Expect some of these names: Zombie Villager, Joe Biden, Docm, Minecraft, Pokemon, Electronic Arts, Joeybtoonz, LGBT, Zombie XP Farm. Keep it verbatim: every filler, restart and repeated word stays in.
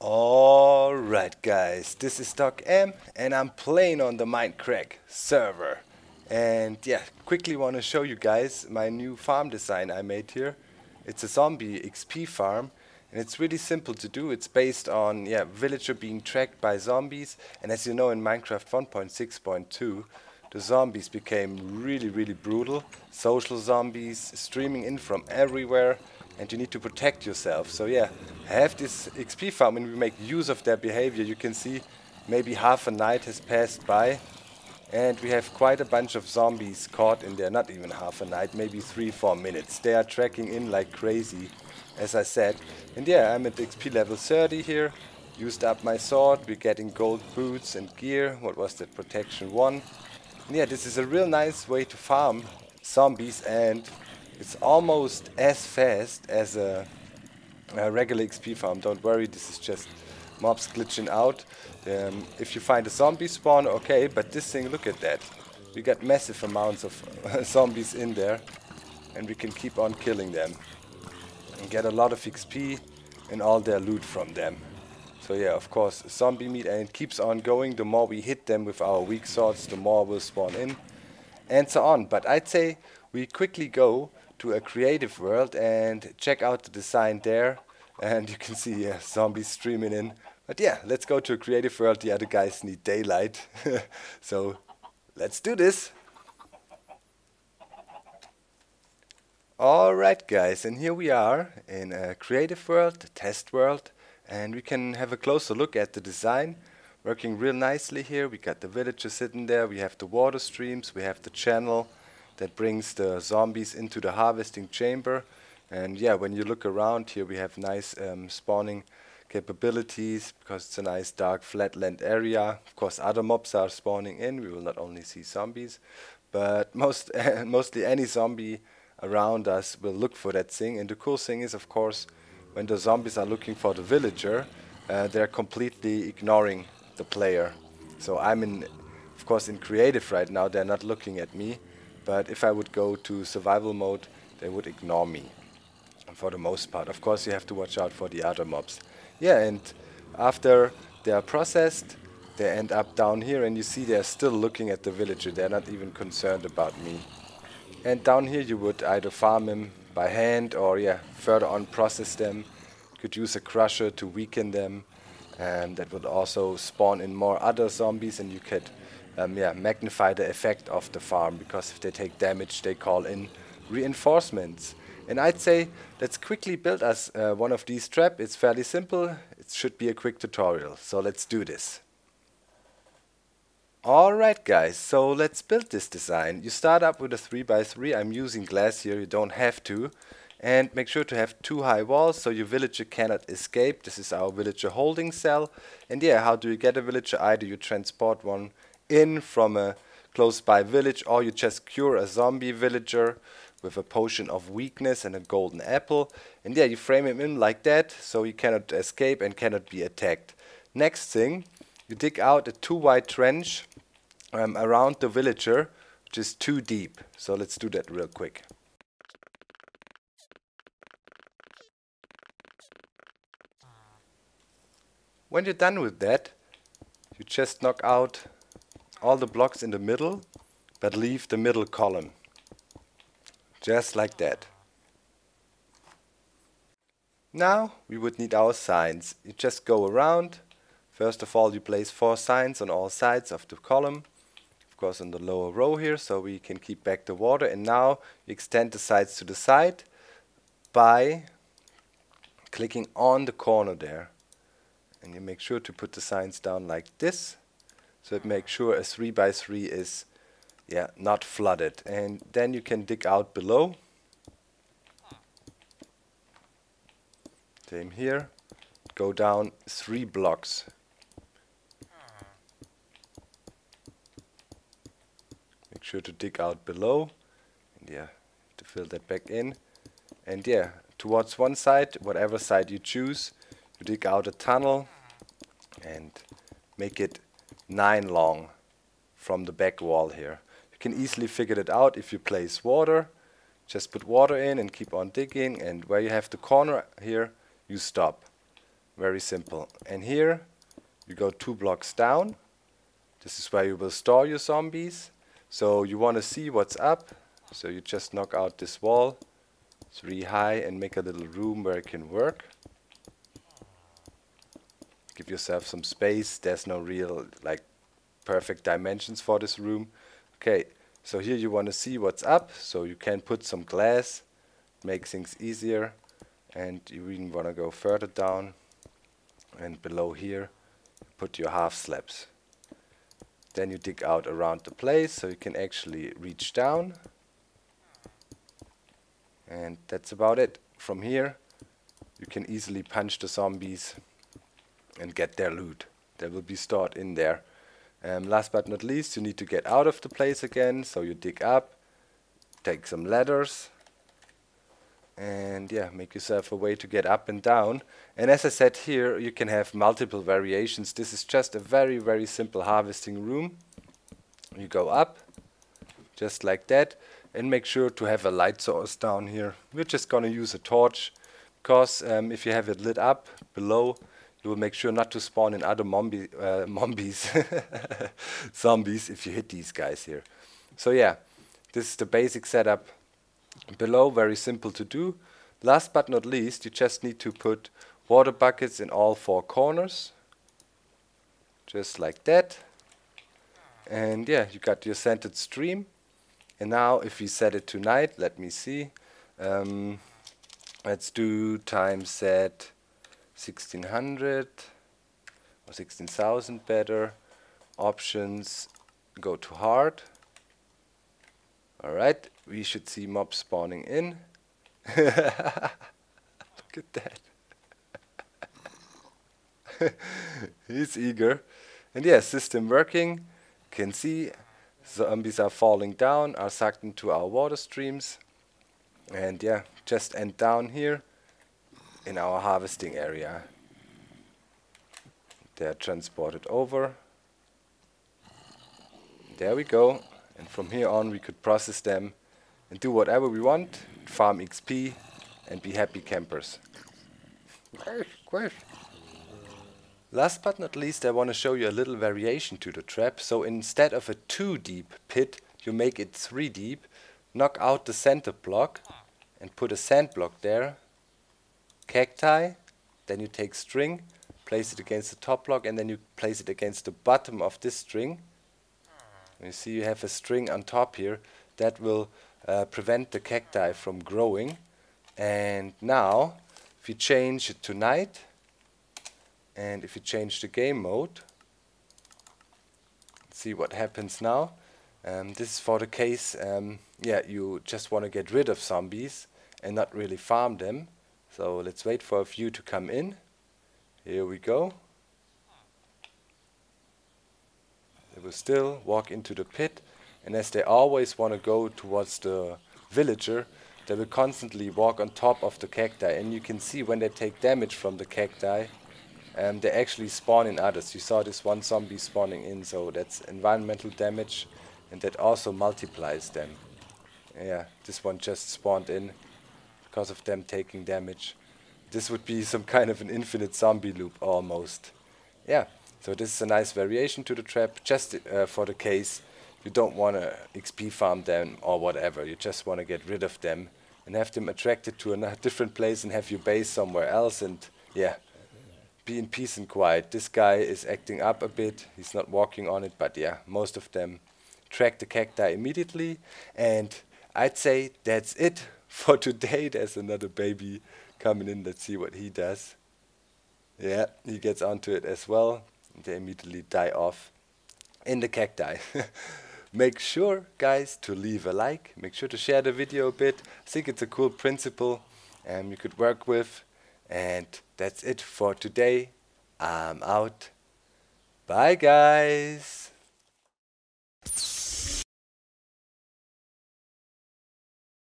Alright guys, this is Docm and I'm playing on the Minecraft server. And yeah, quickly want to show you guys my new farm design I made here. It's a Zombie X P farm and it's really simple to do. It's based on yeah, villager being tracked by zombies, and as you know in Minecraft one point six point two the zombies became really really brutal. Social zombies streaming in from everywhere, and you need to protect yourself. So yeah, I have this X P farm and we make use of their behavior. You can see maybe half a night has passed by and we have quite a bunch of zombies caught in there. Not even half a night, maybe three, four minutes. They are tracking in like crazy, as I said. And yeah, I'm at X P level thirty here. Used up my sword, we're getting gold boots and gear. What was that? Protection one. And yeah, this is a real nice way to farm zombies, and it's almost as fast as a, a regular X P farm. Don't worry, this is just mobs glitching out. Um, if you find a zombie spawn, okay, but this thing, look at that. We got massive amounts of zombies in there, and we can keep on killing them and get a lot of X P and all their loot from them. So yeah, of course, zombie meat, and it keeps on going. The more we hit them with our weak swords, the more will spawn in, and so on. But I'd say we quickly go to a creative world and check out the design there, and you can see yeah, zombies streaming in. But yeah, let's go to a creative world. The other guys need daylight. So let's do this. Alright guys, and here we are in a creative world, a test world, and we can have a closer look at the design. Working real nicely here. We got the villagers sitting there, we have the water streams, we have the channel that brings the zombies into the harvesting chamber. And yeah, when you look around here, we have nice um, spawning capabilities because it's a nice dark flatland area. Of course, other mobs are spawning in. We will not only see zombies, but most mostly any zombie around us will look for that thing. And the cool thing is, of course, when the zombies are looking for the villager, uh, they're completely ignoring the player. So I'm in, of course, in creative right now. They're not looking at me. But if I would go to survival mode, they would ignore me for the most part. Of course, you have to watch out for the other mobs. Yeah, and after they are processed, they end up down here, and you see they are still looking at the villager. They're not even concerned about me. And down here you would either farm him by hand or yeah, further on process them. You could use a crusher to weaken them, and that would also spawn in more other zombies, and you could Um, yeah, magnify the effect of the farm, because if they take damage they call in reinforcements. And I'd say let's quickly build us uh, one of these traps. It's fairly simple, it should be a quick tutorial, so let's do this. Alright guys, so let's build this design. You start up with a three by three, I'm using glass here, you don't have to. And make sure to have two high walls so your villager cannot escape. This is our villager holding cell. And yeah, how do you get a villager? Either you transport one in from a close by village, or you just cure a zombie villager with a potion of weakness and a golden apple, and yeah, you frame him in like that so he cannot escape and cannot be attacked. Next thing, you dig out a two wide trench um, around the villager, which is too deep, so let's do that real quick. When you're done with that, you just knock out all the blocks in the middle, but leave the middle column. Just like that. Now we would need our signs. You just go around. First of all, you place four signs on all sides of the column. Of course, on the lower row here, so we can keep back the water. And now you extend the sides to the side by clicking on the corner there. And you make sure to put the signs down like this. So it makes sure a three by three is yeah, not flooded. And then you can dig out below. Same here. Go down three blocks. Make sure to dig out below. And yeah, to fill that back in. And yeah, towards one side, whatever side you choose, you dig out a tunnel and make it nine long from the back wall here. You can easily figure it out if you place water. Just put water in and keep on digging, and where you have the corner here, you stop. Very simple. And here you go two blocks down. This is where you will store your zombies. So you want to see what's up. So you just knock out this wall three high and make a little room where it can work. Give yourself some space. There's no real like perfect dimensions for this room. Okay, so here you want to see what's up. So you can put some glass, make things easier. And you even want to go further down. And below here, put your half slabs. Then you dig out around the place so you can actually reach down. And that's about it. From here, you can easily punch the zombies and get their loot. They will be stored in there. Um, last but not least, you need to get out of the place again. So you dig up, take some ladders, and yeah, make yourself a way to get up and down. And as I said here, you can have multiple variations. This is just a very, very simple harvesting room. You go up, just like that. And make sure to have a light source down here. We're just going to use a torch, because um, if you have it lit up below, you will make sure not to spawn in other mombi uh, mombies zombies if you hit these guys here. So yeah, this is the basic setup below, very simple to do. Last but not least, you just need to put water buckets in all four corners, just like that. And yeah, you got your scented stream. And now if we set it to night, let me see. Um, let's do time set sixteen hundred or sixteen thousand better. Options, go to hard. Alright, we should see mobs spawning in. Look at that. He's eager. And yeah, system working. Can see. Zombies are falling down, are sucked into our water streams. And yeah, just end down here in our harvesting area. They are transported over. There we go. And from here on we could process them and do whatever we want, farm X P and be happy campers. Last but not least, I want to show you a little variation to the trap. So instead of a two deep pit, you make it three deep, knock out the center block and put a sand block there, cacti, then you take string, place it against the top block and then you place it against the bottom of this string. You see you have a string on top here that will uh, prevent the cacti from growing. And now, if you change it to night, and if you change the game mode, see what happens now. Um, this is for the case, um, yeah, you just want to get rid of zombies and not really farm them. So let's wait for a few to come in. Here we go. They will still walk into the pit, and as they always want to go towards the villager, they will constantly walk on top of the cacti, and you can see when they take damage from the cacti, Um, they actually spawn in others. You saw this one zombie spawning in, so that's environmental damage, and that also multiplies them. Yeah, this one just spawned in because of them taking damage. This would be some kind of an infinite zombie loop almost. Yeah, so this is a nice variation to the trap, just uh, for the case you don't want to X P farm them or whatever. You just want to get rid of them and have them attracted to a different place and have your base somewhere else, and yeah, be in peace and quiet. This guy is acting up a bit, he's not walking on it, but yeah, most of them track the cacti immediately. And I'd say that's it for today. There's another baby coming in, let's see what he does. Yeah, he gets onto it as well. They immediately die off in the cacti. Make sure, guys, to leave a like, make sure to share the video a bit. I think it's a cool principle and um, you could work with. And that's it for today. I'm out. Bye, guys.